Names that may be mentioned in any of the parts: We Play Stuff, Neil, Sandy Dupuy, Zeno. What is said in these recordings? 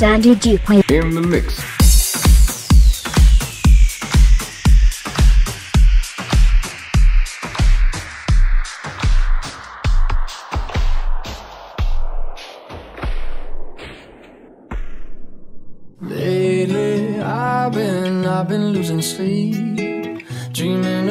Sandy Dupuy in the mix. Lately I've been losing sleep, dreaming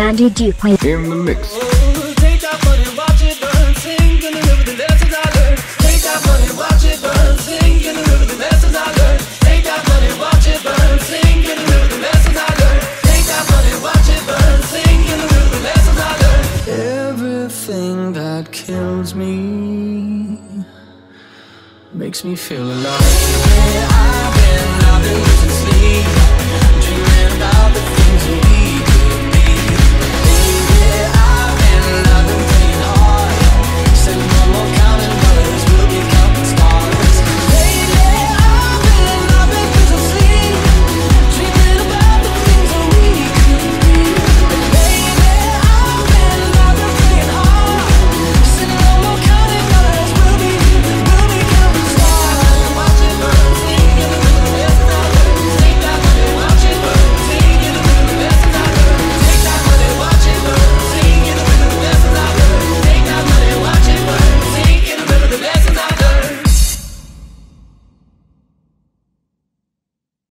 Sandy Dupuy in the mix. Oh, take that money, watch it burn, sing, gonna live with the lessons I learned. Take that money, watch it burn, sing, gonna live with the lessons I learned. Take that money, watch it burn, sing, gonna live with the lessons I learned. Take that money, watch it burn, sing, gonna live with the lessons I learned. Everything that kills me makes me feel alive. I've been losing sleep.